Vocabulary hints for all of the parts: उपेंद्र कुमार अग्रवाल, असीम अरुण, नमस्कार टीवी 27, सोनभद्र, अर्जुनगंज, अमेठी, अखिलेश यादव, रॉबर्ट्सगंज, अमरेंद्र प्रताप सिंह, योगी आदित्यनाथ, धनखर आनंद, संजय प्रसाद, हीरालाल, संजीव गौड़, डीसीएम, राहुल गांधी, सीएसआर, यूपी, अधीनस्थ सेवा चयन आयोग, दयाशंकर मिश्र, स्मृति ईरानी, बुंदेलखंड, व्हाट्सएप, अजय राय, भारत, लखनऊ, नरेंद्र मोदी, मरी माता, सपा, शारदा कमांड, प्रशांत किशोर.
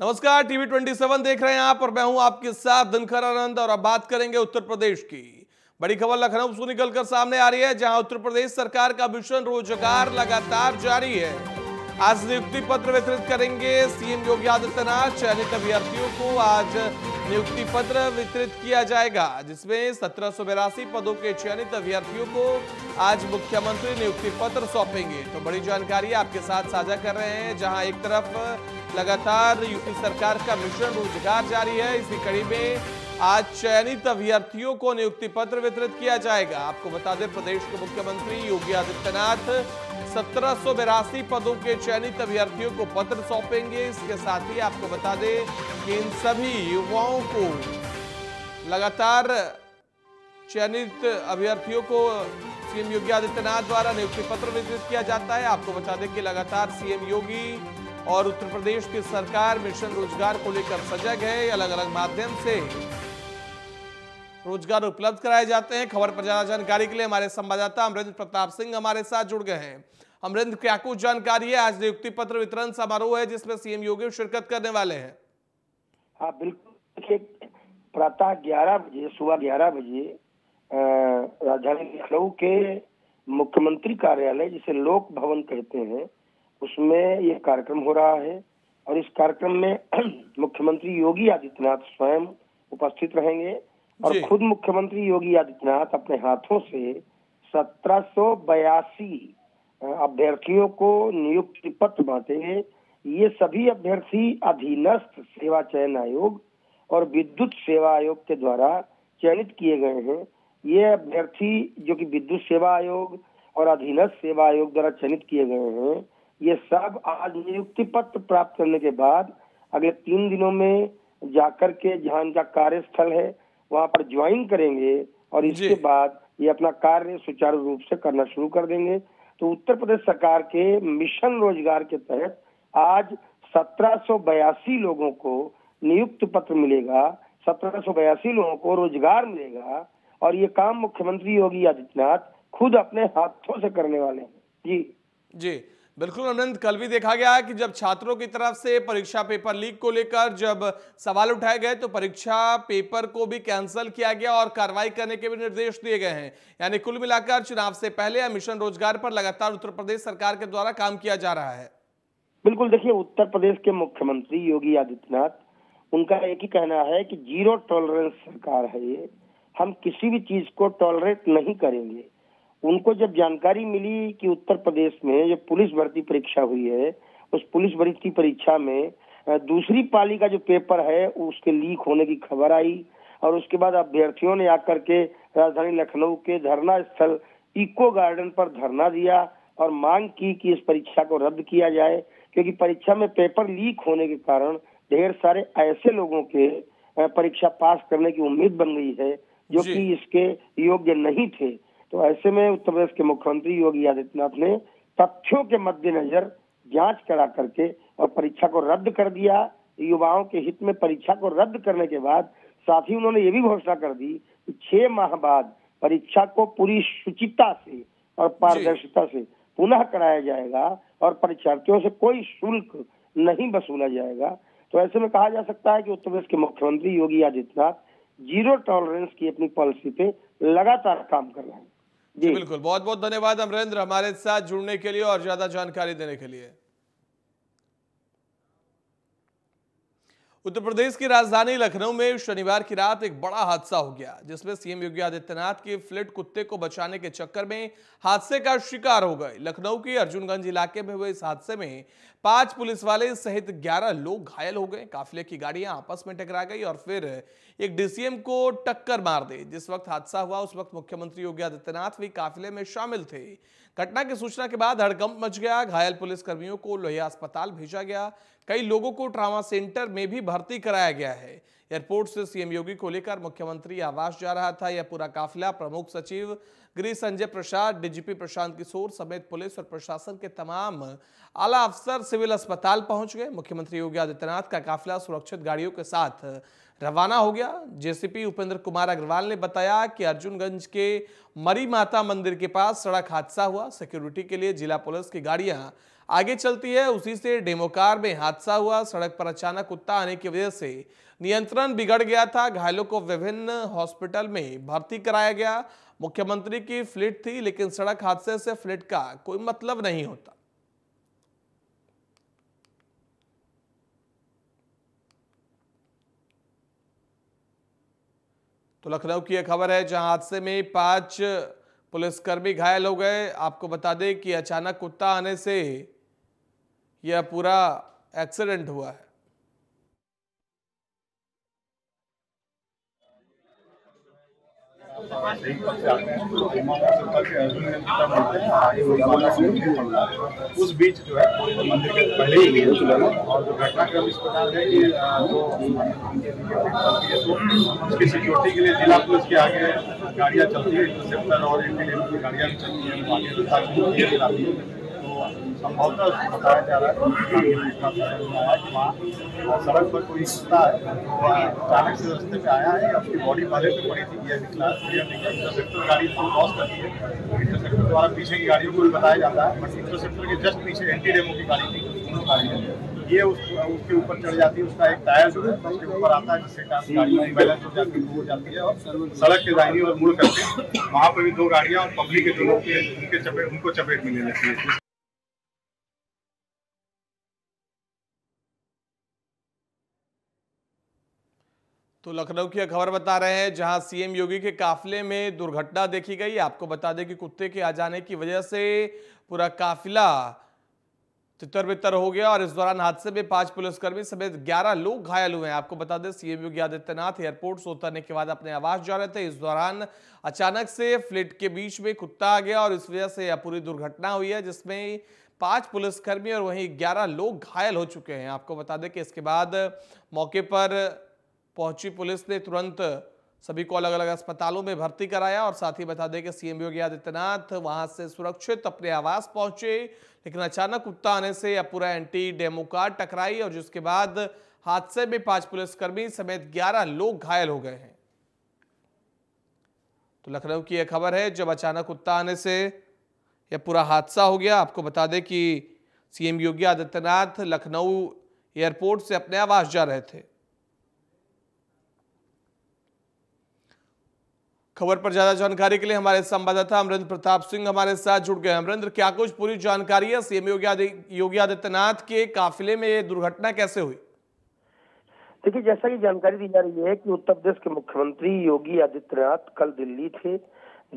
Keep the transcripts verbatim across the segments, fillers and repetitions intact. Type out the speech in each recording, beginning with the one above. नमस्कार टीवी सत्ताईस देख रहे हैं आप और मैं हूं आपके साथ धनखर आनंद। और अब बात करेंगे उत्तर प्रदेश की। बड़ी खबर लखनऊ से निकलकर सामने आ रही है, जहां उत्तर प्रदेश सरकार का मिशन रोजगार लगातार जारी है। आज नियुक्ति पत्र वितरित करेंगे सीएम योगी आदित्यनाथ। चयनित अभ्यर्थियों को आज नियुक्ति पत्र वितरित किया जाएगा, जिसमें सत्रह सौ बिरासी पदों के चयनित अभ्यर्थियों को आज मुख्यमंत्री नियुक्ति पत्र सौंपेंगे। तो बड़ी जानकारी आपके साथ साझा कर रहे हैं, जहां एक तरफ लगातार यूपी सरकार का मिशन रोजगार जारी है, इसी कड़ी में आज चयनित अभ्यर्थियों को नियुक्ति पत्र वितरित किया जाएगा। आपको बता दें, प्रदेश के मुख्यमंत्री योगी आदित्यनाथ सत्रह सौ बिरासी पदों के चयनित अभ्यर्थियों को पत्र सौंपेंगे। इसके साथ ही आपको बता दें कि इन सभी युवाओं को लगातार चयनित अभ्यर्थियों को सीएम योगी आदित्यनाथ द्वारा नियुक्ति पत्र वितरित किया जाता है। आपको बता दें कि लगातार सीएम योगी और उत्तर प्रदेश की सरकार मिशन रोजगार को लेकर सजग है। अलग अलग माध्यम से रोजगार उपलब्ध कराए जाते हैं। खबर पर ज्यादा जानकारी के लिए हमारे संवाददाता अमरेंद्र प्रताप सिंह हमारे साथ जुड़ गए हैं। अमरेंद्र, क्या कुछ जानकारी है? आज नियुक्ति पत्र वितरण समारोह है, जिसमें सीएम योगी शिरकत करने वाले हैं। हाँ बिल्कुल, प्रातः ग्यारह बजे सुबह ग्यारह बजे राजधानी लखनऊ के मुख्यमंत्री कार्यालय, जिसे लोक भवन कहते हैं, उसमें ये कार्यक्रम हो रहा है। और इस कार्यक्रम में मुख्यमंत्री योगी आदित्यनाथ स्वयं उपस्थित रहेंगे और खुद मुख्यमंत्री योगी आदित्यनाथ अपने हाथों से सत्रह सौ बयासी अभ्यर्थियों को नियुक्ति पत्र बांटेंगे। ये सभी अभ्यर्थी अधीनस्थ सेवा चयन आयोग और विद्युत सेवा आयोग के द्वारा चयनित किए गए हैं। ये अभ्यर्थी जो कि विद्युत सेवा आयोग और अधीनस्थ सेवा आयोग द्वारा चयनित किए गए हैं, ये सब आज नियुक्ति पत्र प्राप्त करने के बाद अगले तीन दिनों में जाकर के जहाँ इनका कार्यस्थल है वहाँ पर ज्वाइन करेंगे और इसके बाद ये अपना कार्य सुचारू रूप से करना शुरू कर देंगे। तो उत्तर प्रदेश सरकार के मिशन रोजगार के तहत आज सत्रह सौ बयासी लोगों को नियुक्त पत्र मिलेगा, सत्रह सौ बयासी लोगों को रोजगार मिलेगा। और ये काम मुख्यमंत्री योगी आदित्यनाथ खुद अपने हाथों से करने वाले हैं। जी जी बिल्कुल अनंत, कल भी देखा गया कि जब छात्रों की तरफ से परीक्षा पेपर लीक को लेकर जब सवाल उठाए गए, तो परीक्षा पेपर को भी कैंसिल किया गया और कार्रवाई करने के भी निर्देश दिए गए हैं। यानी कुल मिलाकर चुनाव से पहले मिशन रोजगार पर लगातार उत्तर प्रदेश सरकार के द्वारा काम किया जा रहा है। बिल्कुल, देखिए उत्तर प्रदेश के मुख्यमंत्री योगी आदित्यनाथ, उनका एक ही कहना है कि जीरो टॉलरेंस सरकार है ये, हम किसी भी चीज को टॉलरेट नहीं करेंगे। उनको जब जानकारी मिली कि उत्तर प्रदेश में जो पुलिस भर्ती परीक्षा हुई है, उस पुलिस भर्ती परीक्षा में दूसरी पाली का जो पेपर है उसके लीक होने की खबर आई, और उसके बाद अभ्यर्थियों ने आकर के राजधानी लखनऊ के धरना स्थल इको गार्डन पर धरना दिया और मांग की कि इस परीक्षा को रद्द किया जाए, क्योंकि परीक्षा में पेपर लीक होने के कारण ढेर सारे ऐसे लोगों के परीक्षा पास करने की उम्मीद बन गई है जो कि इसके योग्य नहीं थे। तो ऐसे में उत्तर प्रदेश के मुख्यमंत्री योगी आदित्यनाथ ने तथ्यों के मद्देनजर जांच करा करके और परीक्षा को रद्द कर दिया। युवाओं के हित में परीक्षा को रद्द करने के बाद साथ ही उन्होंने ये भी घोषणा कर दी कि छह माह बाद परीक्षा को पूरी शुचिता से और पारदर्शिता से पुनः कराया जाएगा और परीक्षार्थियों से कोई शुल्क नहीं वसूला जाएगा। तो ऐसे में कहा जा सकता है कि उत्तर प्रदेश के मुख्यमंत्री योगी आदित्यनाथ जीरो टॉलरेंस की अपनी पॉलिसी पे लगातार काम कर रहे हैं। जी बिल्कुल, बहुत बहुत धन्यवाद अमरेंद्र हमारे साथ जुड़ने के लिए और ज्यादा जानकारी देने के लिए। उत्तर प्रदेश की राजधानी लखनऊ में शनिवार की रात एक बड़ा हादसा हो गया, जिसमें सीएम योगी आदित्यनाथ के फ्लिट कुत्ते को बचाने के चक्कर में हादसे का शिकार हो गए। लखनऊ के अर्जुनगंज इलाके में हुए इस हादसे में पांच पुलिस वाले सहित ग्यारह लोग घायल हो गए। काफिले की गाड़ियां आपस में टकरा गई और फिर एक डीसीएम को टक्कर मार दी। जिस वक्त हादसा हुआ उस वक्त मुख्यमंत्री योगी आदित्यनाथ भी काफिले में शामिल थे। घटना की सूचना के बाद हड़कंप मच गया। घायल पुलिसकर्मियों को लोहिया अस्पताल भेजा गया, कई लोगों को ट्रामा सेंटर में भी भर्ती कराया गया है। एयरपोर्ट से सीएम योगी को लेकर मुख्यमंत्री आवास जा रहा था। यह पूरा काफिला प्रमुख सचिव गृह संजय प्रसाद, डीजीपी प्रशांत किशोर समेत पुलिस और प्रशासन के तमाम आला अफसर सिविल अस्पताल पहुंच गए। मुख्यमंत्री योगी आदित्यनाथ का काफिला सुरक्षित गाड़ियों के साथ रवाना हो गया। जेसीपी उपेंद्र कुमार अग्रवाल ने बताया कि अर्जुनगंज के मरी माता मंदिर के पास सड़क हादसा हुआ। सिक्योरिटी के लिए जिला पुलिस की गाड़ियां आगे चलती है उसी से डेमोकार में हादसा हुआ। सड़क पर अचानक कुत्ता आने की वजह से नियंत्रण बिगड़ गया था। घायलों को विभिन्न हॉस्पिटल में भर्ती कराया गया। मुख्यमंत्री की फ्लाइट थी, लेकिन सड़क हादसे से फ्लाइट का कोई मतलब नहीं होता। तो लखनऊ की यह खबर है जहां हादसे में पांच पुलिसकर्मी घायल हो गए। आपको बता दें कि अचानक कुत्ता आने से यह पूरा एक्सीडेंट हुआ है। उस बीच जो है मंदिर के पहले ही और जो घटनाक्रम इस प्रकार है कि उसकी सिक्योरिटी के लिए जिला पुलिस के आगे गाड़ियाँ चलती है, इंटरसेप्टर और एंटीलेम की गाड़ियाँ भी चलती है, चलाती है। संभवतः बताया जा रहा है कि वहाँ सड़क पर कोई कुत्ता अचानक से रास्ते पे आया है। उसकी बॉडी पहले से पड़ी थी, यह निकला इंटरसेप्टर गाड़ी को क्रॉस कर दी है। इंटरसेप्टर द्वारा पीछे की गाड़ियों को भी बताया जाता है, बट इंटरसेप्टर के जस्ट पीछे एंटी डेमो की गाड़ी थी, दोनों गाड़ियाँ ये उस, उसके ऊपर चढ़ जाती है। उसका एक टायर जो है उसके ऊपर आता है, जिससे गाड़ी बैलेंस हो जाती है, हो जाती है और सड़क के दाहिनी ओर मुड़ करके वहाँ पर भी दो गाड़ियाँ और पब्लिक के जो लोग उनके चपेट उनको चपेट में ले लेती है। तो लखनऊ की खबर बता रहे हैं जहां सीएम योगी के काफिले में दुर्घटना देखी गई। आपको बता दें कि कुत्ते के आ जाने की वजह से पूरा काफिला तितर बितर हो गया और इस दौरान हादसे में पांच पुलिसकर्मी समेत ग्यारह लोग घायल हुए हैं। आपको बता दें सीएम योगी आदित्यनाथ एयरपोर्ट से उतरने के बाद अपने आवास जा रहे थे। इस दौरान अचानक से फ्लाइट के बीच में कुत्ता आ गया और इस वजह से यह पूरी दुर्घटना हुई है, जिसमें पांच पुलिसकर्मी और वहीं ग्यारह लोग घायल हो चुके हैं। आपको बता दें कि इसके बाद मौके पर पहुंची पुलिस ने तुरंत सभी को अलग अलग अस्पतालों में भर्ती कराया और साथ ही बता दें कि सीएम योगी आदित्यनाथ वहां से सुरक्षित अपने आवास पहुंचे, लेकिन अचानक कुत्ता आने से यह पूरा एंटी डेमो कार टकराई और जिसके बाद हादसे में पांच पुलिसकर्मी समेत ग्यारह लोग घायल हो गए हैं। तो लखनऊ की यह खबर है जब अचानक कुत्ता आने से यह पूरा हादसा हो गया। आपको बता दें कि सीएम योगी आदित्यनाथ लखनऊ एयरपोर्ट से अपने आवास जा रहे थे। खबर पर ज्यादा जानकारी के लिए हमारे संवाददाता अमरेंद्र प्रताप सिंह हमारे साथ जुड़ गए। अमरेंद्र, क्या कुछ पूरी जानकारी है सीएम योगी आदित्यनाथ के काफिले में ये दुर्घटना कैसे हुई? देखिए, जैसा कि जानकारी दी जा रही है कि उत्तर प्रदेश के मुख्यमंत्री योगी आदित्यनाथ कल दिल्ली थे।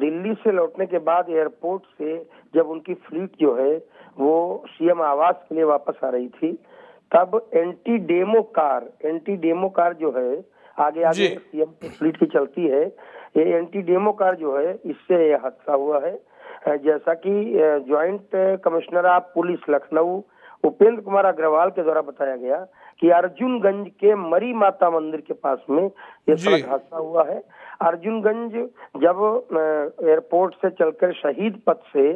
दिल्ली से लौटने के बाद एयरपोर्ट से जब उनकी फ्लीट जो है वो सीएम आवास के लिए वापस आ रही थी, तब anti demo car anti demo car जो है आगे आगे सीएम की फ्लीट की चलती है, ये एंटी डेमो कार जो है इससे यह हादसा हुआ है। जैसा कि joint commissioner of police लखनऊ उपेंद्र कुमार अग्रवाल के द्वारा बताया गया कि अर्जुनगंज के मरी माता मंदिर के पास में यह सड़क हादसा हुआ है। अर्जुनगंज जब एयरपोर्ट से चलकर शहीद पथ से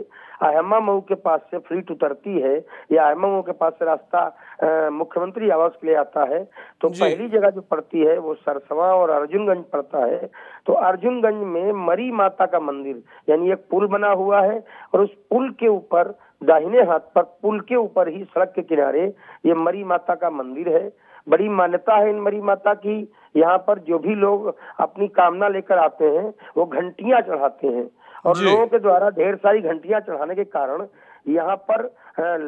आयमा मऊ के पास से फ्लीट उतरती है या आयमा मऊ के पास से रास्ता मुख्यमंत्री आवास के लिए आता है, तो पहली जगह जो पड़ती है वो सरसवा और अर्जुनगंज पड़ता है। तो अर्जुनगंज में मरी माता का मंदिर यानी एक पुल बना हुआ है और उस पुल के ऊपर दाहिने हाथ पर पुल के ऊपर ही सड़क के किनारे ये मरी माता का मंदिर है। बड़ी मान्यता है इन मरी माता की। यहाँ पर जो भी लोग अपनी कामना लेकर आते हैं वो घंटियां चढ़ाते हैं और लोगों के द्वारा ढेर सारी घंटियां चढ़ाने के कारण यहाँ पर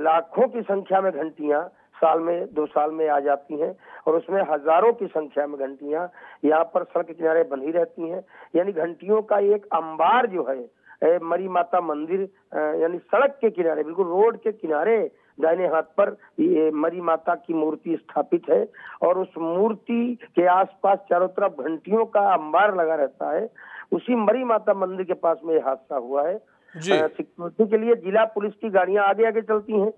लाखों की संख्या में घंटियां साल में दो साल में आ जाती हैं और उसमें हजारों की संख्या में घंटियां यहाँ पर सड़क के किनारे बंधी रहती हैं। यानी घंटियों का एक अंबार जो है मरी माता मंदिर यानी सड़क के किनारे बिल्कुल रोड के किनारे दाहिने हाथ पर ये मरी माता की मूर्ति स्थापित है और उस मूर्ति के आसपास चारों तरफ घंटियों का अंबार लगा रहता है। उसी मरी माता मंदिर के पास में यह हादसा हुआ है। सिक्योरिटी के लिए जिला पुलिस की गाड़ियां आगे आगे चलती हैं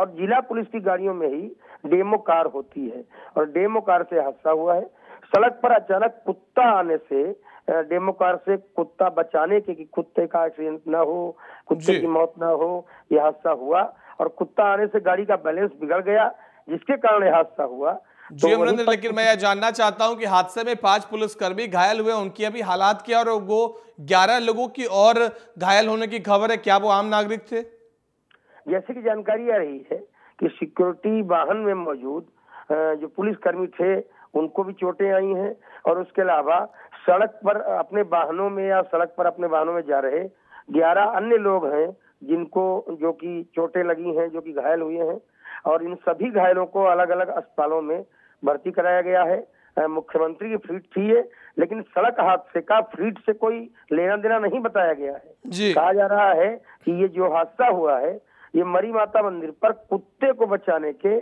और जिला पुलिस की गाड़ियों में ही डेमो कार होती है और डेमो कार से हादसा हुआ है। सड़क पर अचानक कुत्ता आने से डेमो कार से कुत्ता बचाने के कि कुत्ते का एक्सीडेंट ना हो, कुत्ते की मौत ना हो, यह हादसा हुआ और कुत्ता आने से गाड़ी का बैलेंस बिगड़ गया, जिसके कारण यह हादसा हुआ। जी अमरेंद्र, तो लेकिन मैं यह जानना चाहता हूं कि हादसे में पांच पुलिसकर्मी घायल हुए, उनकी अभी हालात क्या और वो ग्यारह लोगों की और घायल होने की खबर है, क्या वो आम नागरिक थे? जैसे कि जानकारी आ रही है कि सिक्योरिटी वाहन में मौजूद जो पुलिसकर्मी थे उनको भी चोटें आई हैं, और उसके अलावा सड़क पर अपने वाहनों में या सड़क पर अपने वाहनों में जा रहे ग्यारह अन्य लोग हैं जिनको जो कि चोटें लगी हैं, जो कि घायल हुए हैं, और इन सभी घायलों को अलग अलग अस्पतालों में भर्ती कराया गया है। मुख्यमंत्री की फ्लीट थी ये, लेकिन सड़क हादसे का फ्लीट से कोई लेना देना नहीं बताया गया है। कहा जा रहा है कि ये जो हादसा हुआ है ये मरी माता मंदिर पर कुत्ते को बचाने के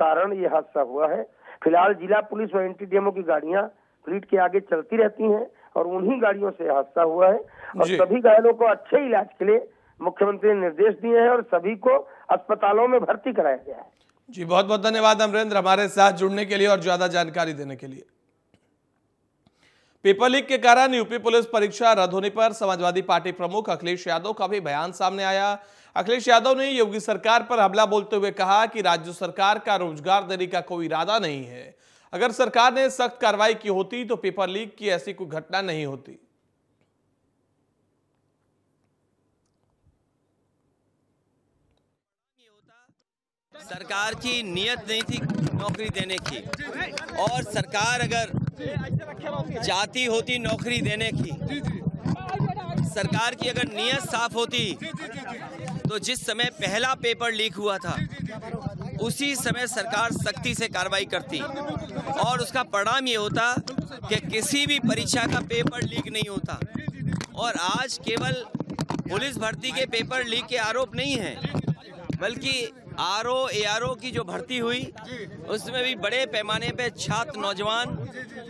कारण ये हादसा हुआ है। फिलहाल जिला पुलिस और एनटीडीएमओ की गाड़ियां फ्लीट के आगे चलती रहती हैं और उन्हीं गाड़ियों से हादसा हुआ है, और सभी घायलों को अच्छे इलाज के लिए मुख्यमंत्री ने निर्देश दिए हैं और सभी को अस्पतालों में भर्ती कराया गया है। जी, बहुत बहुत धन्यवाद अमरेंद्र, हमारे साथ जुड़ने के लिए और ज्यादा जानकारी देने के लिए। पेपर लीक के कारण यूपी पुलिस परीक्षा रद्द होने पर समाजवादी पार्टी प्रमुख अखिलेश यादव का भी बयान सामने आया। अखिलेश यादव ने योगी सरकार पर हमला बोलते हुए कहा कि राज्य सरकार का रोजगार देने का कोई इरादा नहीं है, अगर सरकार ने सख्त कार्रवाई की होती तो पेपर लीक की ऐसी कोई घटना नहीं होती। सरकार की नियत नहीं थी नौकरी देने की, और सरकार अगर चाहती होती नौकरी देने की, सरकार की अगर नियत साफ होती तो जिस समय पहला पेपर लीक हुआ था उसी समय सरकार सख्ती से कार्रवाई करती, और उसका परिणाम ये होता कि किसी भी परीक्षा का पेपर लीक नहीं होता। और आज केवल पुलिस भर्ती के पेपर लीक के आरोप नहीं है, बल्कि आरओ एआरओ की जो भर्ती हुई उसमें भी बड़े पैमाने पे छात्र नौजवान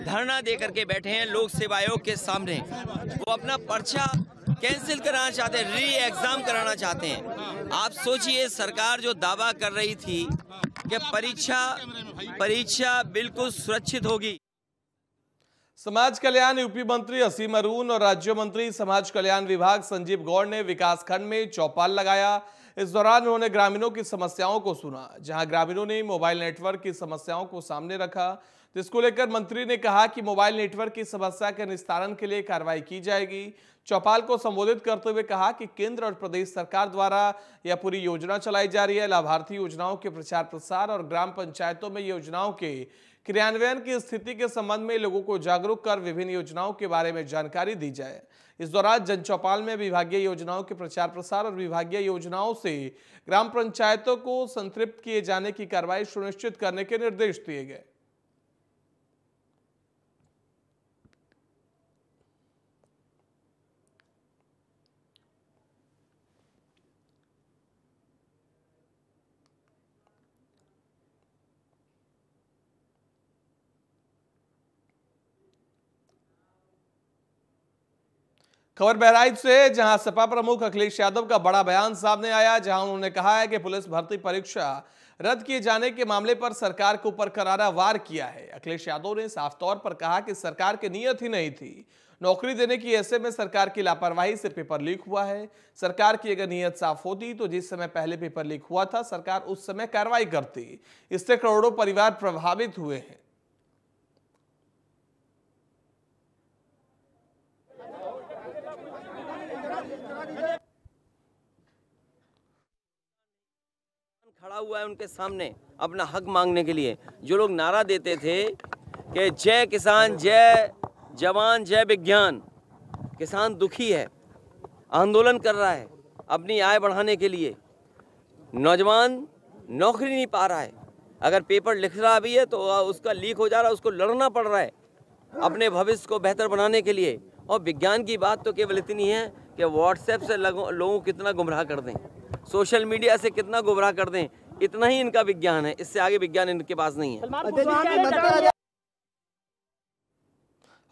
धरना दे करके बैठे हैं लोक सेवा आयोग के सामने। वो अपना पर्चा कैंसिल कराना चाहते हैं, री एग्जाम कराना चाहते हैं। आप सोचिए, सरकार जो दावा कर रही थी कि परीक्षा परीक्षा बिल्कुल सुरक्षित होगी। समाज कल्याण यूपी मंत्री असीम अरुण और राज्य मंत्री समाज कल्याण विभाग संजीव गौड़ ने विकास खंड में चौपाल लगाया। इस दौरान उन्होंने ग्रामीणों की समस्याओं को सुना, जहां ग्रामीणों ने मोबाइल नेटवर्क की समस्याओं को सामने रखा, जिसको लेकर मंत्री ने कहा कि मोबाइल नेटवर्क की समस्या के निस्तारण के लिए कार्रवाई की जाएगी। चौपाल को संबोधित करते हुए कहा कि केंद्र और प्रदेश सरकार द्वारा यह पूरी योजना चलाई जा रही है। लाभार्थी योजनाओं के प्रचार प्रसार और ग्राम पंचायतों में योजनाओं के क्रियान्वयन की स्थिति के संबंध में लोगों को जागरूक कर विभिन्न योजनाओं के बारे में जानकारी दी जाए। इस दौरान जन चौपाल में विभागीय योजनाओं के प्रचार प्रसार और विभागीय योजनाओं से ग्राम पंचायतों को संतृप्त किए जाने की कार्रवाई सुनिश्चित करने के निर्देश दिए गए। खबर बहराइच से, जहां सपा प्रमुख अखिलेश यादव का बड़ा बयान सामने आया, जहां उन्होंने कहा है कि पुलिस भर्ती परीक्षा रद्द किए जाने के मामले पर सरकार के ऊपर करारा वार किया है। अखिलेश यादव ने साफ तौर पर कहा कि सरकार की नीयत ही नहीं थी नौकरी देने की, ऐसे में सरकार की लापरवाही से पेपर लीक हुआ है। सरकार की अगर नीयत साफ होती तो जिस समय पहले पेपर लीक हुआ था सरकार उस समय कार्रवाई करती, इससे करोड़ों परिवार प्रभावित हुए हैं। खड़ा हुआ है उनके सामने अपना हक मांगने के लिए। जो लोग नारा देते थे कि जय किसान, जय जवान, जय विज्ञान, किसान दुखी है, आंदोलन कर रहा है अपनी आय बढ़ाने के लिए, नौजवान नौकरी नहीं पा रहा है, अगर पेपर लिख रहा भी है तो उसका लीक हो जा रहा है, उसको लड़ना पड़ रहा है अपने भविष्य को बेहतर बनाने के लिए। और विज्ञान की बात तो केवल इतनी है कि व्हाट्सएप से लोगों को कितना गुमराह कर दें, सोशल मीडिया से कितना गुमराह कर दें, इतना ही इनका विज्ञान है, इससे आगे विज्ञान इनके पास नहीं है।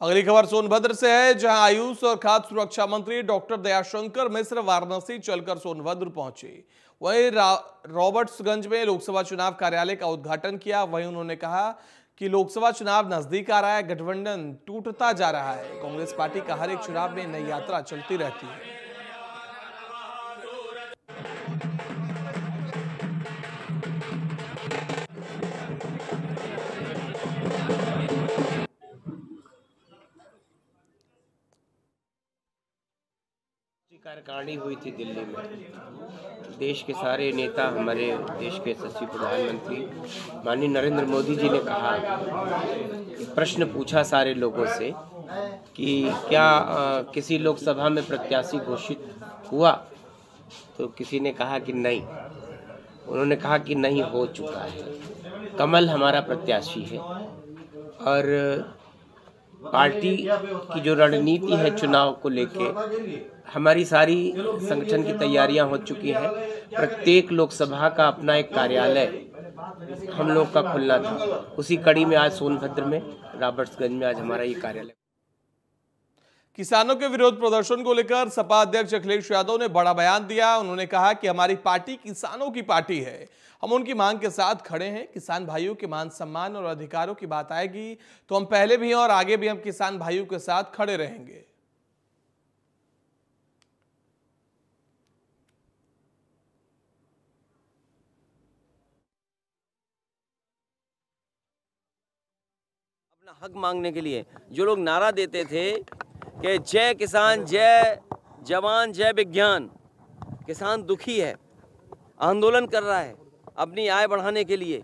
अगली खबर सोनभद्र से है, जहां आयुष और खाद्य सुरक्षा मंत्री डॉक्टर दयाशंकर मिश्र वाराणसी चलकर सोनभद्र पहुंचे। वहीं रॉबर्ट्सगंज में लोकसभा चुनाव कार्यालय का उद्घाटन किया। वहीं उन्होंने कहा कि लोकसभा चुनाव नजदीक आ रहा है, गठबंधन टूटता जा रहा है, कांग्रेस पार्टी का हर एक चुनाव में नई यात्रा चलती रहती है। कार्यकारिणी हुई थी दिल्ली में, देश के सारे नेता, हमारे देश के सचिव प्रधानमंत्री माननीय नरेंद्र मोदी जी ने कहा, प्रश्न पूछा सारे लोगों से कि क्या आ, किसी लोकसभा में प्रत्याशी घोषित हुआ, तो किसी ने कहा कि नहीं, उन्होंने कहा कि नहीं, हो चुका है, कमल हमारा प्रत्याशी है। और पार्टी की जो रणनीति है चुनाव को लेके, हमारी सारी संगठन की तैयारियां हो चुकी हैं। प्रत्येक लोकसभा का अपना एक कार्यालय हम लोग का खुलना था, उसी कड़ी में आज सोनभद्र में, रॉबर्ट्सगंज में आज हमारा ये कार्यालय। किसानों के विरोध प्रदर्शन को लेकर सपा अध्यक्ष अखिलेश यादव ने बड़ा बयान दिया। उन्होंने कहा कि हमारी पार्टी किसानों की पार्टी है, हम उनकी मांग के साथ खड़े हैं। किसान भाइयों के मान सम्मान और अधिकारों की बात आएगी तो हम पहले भी हैं और आगे भी हम किसान भाइयों के साथ खड़े रहेंगे। अपना हक मांगने के लिए जो लोग नारा देते थे कि जय किसान, जय जवान, जय विज्ञान, किसान दुखी है, आंदोलन कर रहा है अपनी आय बढ़ाने के लिए।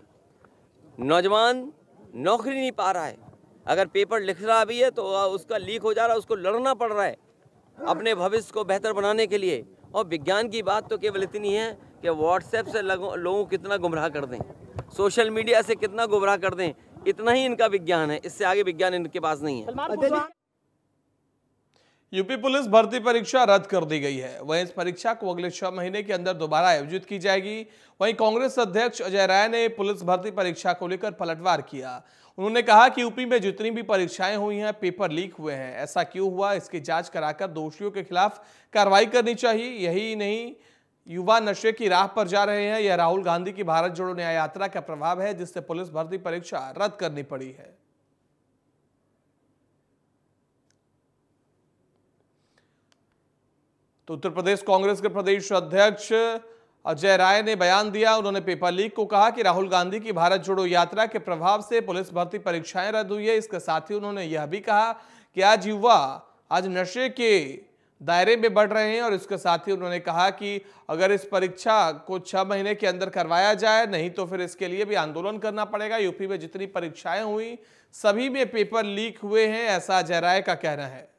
नौजवान नौकरी नहीं पा रहा है, अगर पेपर लिख रहा भी है तो उसका लीक हो जा रहा है, उसको लड़ना पड़ रहा है अपने भविष्य को बेहतर बनाने के लिए। और विज्ञान की बात तो केवल इतनी है कि व्हाट्सएप से लोगों को कितना गुमराह कर दें, सोशल मीडिया से कितना गुमराह कर दें, इतना ही इनका विज्ञान है, इससे आगे विज्ञान इनके पास नहीं है। यूपी पुलिस भर्ती परीक्षा रद्द कर दी गई है, वहीं इस परीक्षा को अगले छह महीने के अंदर दोबारा आयोजित की जाएगी। वहीं कांग्रेस अध्यक्ष अजय राय ने पुलिस भर्ती परीक्षा को लेकर पलटवार किया। उन्होंने कहा कि यूपी में जितनी भी परीक्षाएं हुई हैं, पेपर लीक हुए हैं, ऐसा क्यों हुआ, इसकी जांच कराकर दोषियों के खिलाफ कार्रवाई करनी चाहिए। यही नहीं, युवा नशे की राह पर जा रहे हैं, यह राहुल गांधी की भारत जोड़ो न्याय यात्रा का प्रभाव है, जिससे पुलिस भर्ती परीक्षा रद्द करनी पड़ी है। तो उत्तर प्रदेश कांग्रेस के प्रदेश अध्यक्ष अजय राय ने बयान दिया। उन्होंने पेपर लीक को कहा कि राहुल गांधी की भारत जोड़ो यात्रा के प्रभाव से पुलिस भर्ती परीक्षाएं रद्द हुई है। इसके साथ ही उन्होंने यह भी कहा कि आज युवा आज नशे के दायरे में बढ़ रहे हैं, और इसके साथ ही उन्होंने कहा कि अगर इस परीक्षा को छह महीने के अंदर करवाया जाए, नहीं तो फिर इसके लिए भी आंदोलन करना पड़ेगा। यूपी में जितनी परीक्षाएं हुई सभी में पेपर लीक हुए हैं, ऐसा अजय राय का कहना है।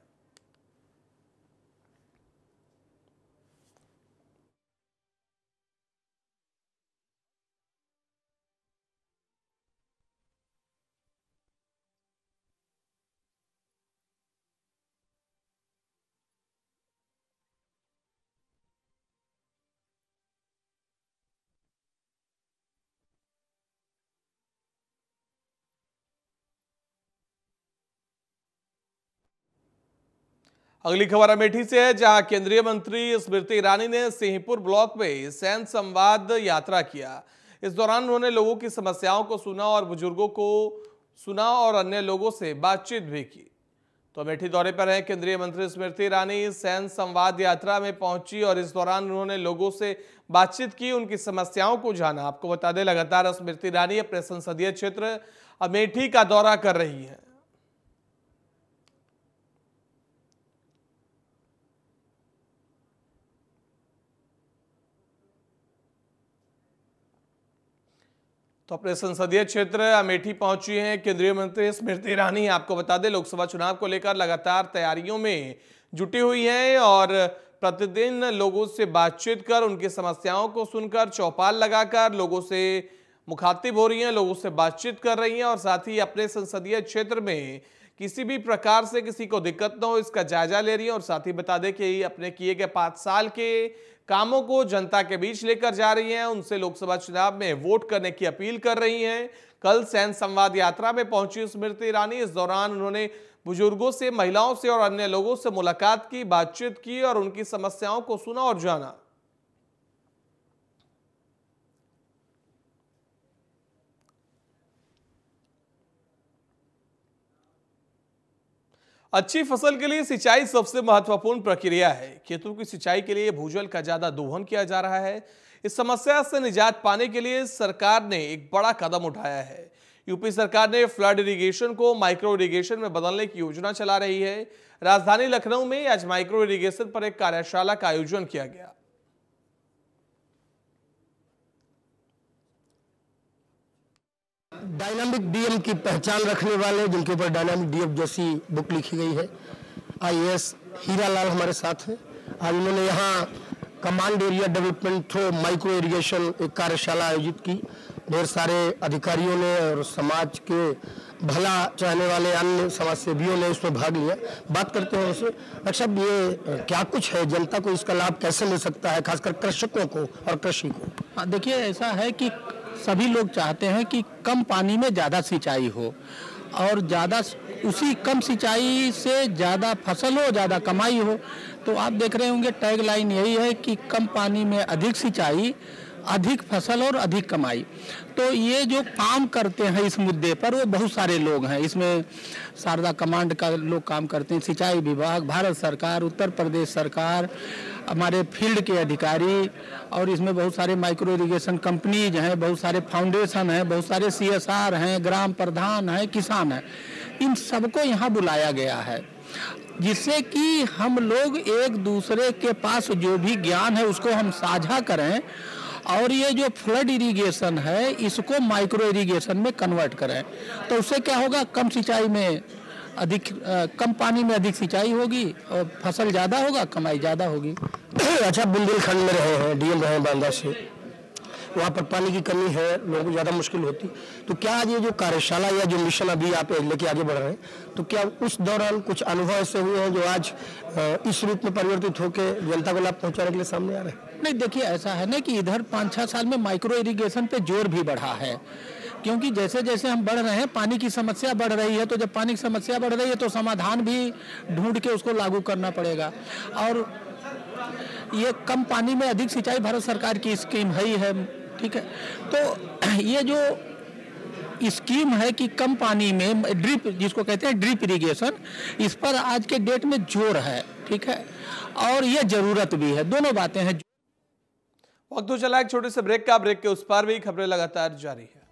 अगली खबर अमेठी से है, जहां केंद्रीय मंत्री स्मृति ईरानी ने सिंहपुर ब्लॉक में सैन संवाद यात्रा किया। इस दौरान उन्होंने लोगों की समस्याओं को सुना और बुजुर्गों को सुना और अन्य लोगों से बातचीत भी की। तो अमेठी दौरे पर है केंद्रीय मंत्री स्मृति ईरानी, सैन संवाद यात्रा में पहुंची और इस दौरान उन्होंने लोगों से बातचीत की, उनकी समस्याओं को जाना। आपको बता दें, लगातार स्मृति ईरानी अपने संसदीय क्षेत्र अमेठी का दौरा कर रही है। तो अपने संसदीय क्षेत्र अमेठी पहुंची हैं केंद्रीय मंत्री स्मृति ईरानी। आपको बता दें, लोकसभा चुनाव को लेकर लगातार तैयारियों में जुटी हुई हैं और प्रतिदिन लोगों से बातचीत कर, उनकी समस्याओं को सुनकर, चौपाल लगाकर लोगों से मुखातिब हो रही हैं, लोगों से बातचीत कर रही हैं और साथ ही अपने संसदीय क्षेत्र में किसी भी प्रकार से किसी को दिक्कत ना हो, इसका जायजा ले रही हैं। और साथ ही बता दें कि अपने किए गए पाँच साल के कामों को जनता के बीच लेकर जा रही हैं, उनसे लोकसभा चुनाव में वोट करने की अपील कर रही हैं। कल सैन संवाद यात्रा में पहुंची स्मृति ईरानी। इस दौरान उन्होंने बुजुर्गों से, महिलाओं से और अन्य लोगों से मुलाकात की, बातचीत की और उनकी समस्याओं को सुना और जाना। अच्छी फसल के लिए सिंचाई सबसे महत्वपूर्ण प्रक्रिया है। खेतों की सिंचाई के लिए भूजल का ज्यादा दोहन किया जा रहा है। इस समस्या से निजात पाने के लिए सरकार ने एक बड़ा कदम उठाया है। यूपी सरकार ने फ्लड इरिगेशन को माइक्रो इरिगेशन में बदलने की योजना चला रही है। राजधानी लखनऊ में आज माइक्रो इरिगेशन पर एक कार्यशाला का आयोजन किया गया। डायनामिक डीएम की पहचान रखने वाले, जिनके ऊपर डायनामिक डीएम जैसी बुक लिखी गई है, आईएएस हीरालाल हमारे साथ हैं। आज उन्होंने यहाँ command area development through micro irrigation एक कार्यशाला आयोजित की। ढेर सारे अधिकारियों ने और समाज के भला चाहने वाले अन्य समाजसेवियों ने इसमें भाग लिया। बात करते हैं उसमें अच्छा ये क्या कुछ है, जनता को इसका लाभ कैसे मिल सकता है, खासकर कृषकों को और कृषि को। देखिए, ऐसा है कि सभी लोग चाहते हैं कि कम पानी में ज़्यादा सिंचाई हो और ज़्यादा उसी कम सिंचाई से ज़्यादा फसल हो, ज़्यादा कमाई हो। तो आप देख रहे होंगे टैग लाइन यही है कि कम पानी में अधिक सिंचाई, अधिक फसल और अधिक कमाई। तो ये जो काम करते हैं इस मुद्दे पर वो बहुत सारे लोग हैं। इसमें शारदा कमांड का लोग काम करते हैं, सिंचाई विभाग, भारत सरकार, उत्तर प्रदेश सरकार, हमारे फील्ड के अधिकारी, और इसमें बहुत सारे माइक्रो इरिगेशन कंपनीज हैं, बहुत सारे फाउंडेशन हैं, बहुत सारे सीएसआर हैं, ग्राम प्रधान हैं, किसान हैं। इन सबको यहाँ बुलाया गया है जिससे कि हम लोग एक दूसरे के पास जो भी ज्ञान है उसको हम साझा करें और ये जो फ्लड इरिगेशन है इसको माइक्रो इरिगेशन में कन्वर्ट करें। तो उससे क्या होगा, कम सिंचाई में अधिक आ, कम पानी में अधिक सिंचाई होगी और फसल ज़्यादा होगा, कमाई ज़्यादा होगी। अच्छा, बुंदेलखंड में रहे हैं, डीएम रहे हैं बांदा से, वहाँ पर पानी की कमी है, लोगों को ज़्यादा मुश्किल होती। तो क्या आज ये जो कार्यशाला या जो मिशन अभी आप लेके आगे बढ़ रहे हैं, तो क्या उस दौरान कुछ अनुभव ऐसे हुए हैं जो आज इस रूप में परिवर्तित होकर जनता को लाभ पहुँचाने के लिए सामने आ रहे हैं? नहीं, देखिए ऐसा है ना कि इधर पाँच छः साल में माइक्रो इरीगेशन पे जोर भी बढ़ा है, क्योंकि जैसे जैसे हम बढ़ रहे हैं पानी की समस्या बढ़ रही है। तो जब पानी की समस्या बढ़ रही है तो समाधान भी ढूंढ के उसको लागू करना पड़ेगा। और ये कम पानी में अधिक सिंचाई भारत सरकार की स्कीम है ही है, ठीक है। तो ये जो स्कीम है कि कम पानी में ड्रिप, जिसको कहते हैं ड्रिप इरिगेशन, इस पर आज के डेट में जोर है, ठीक है, और ये ज़रूरत भी है, दोनों बातें हैं। वक्त हो चला एक छोटे से ब्रेक का, ब्रेक के उस पार भी खबरें लगातार जारी है।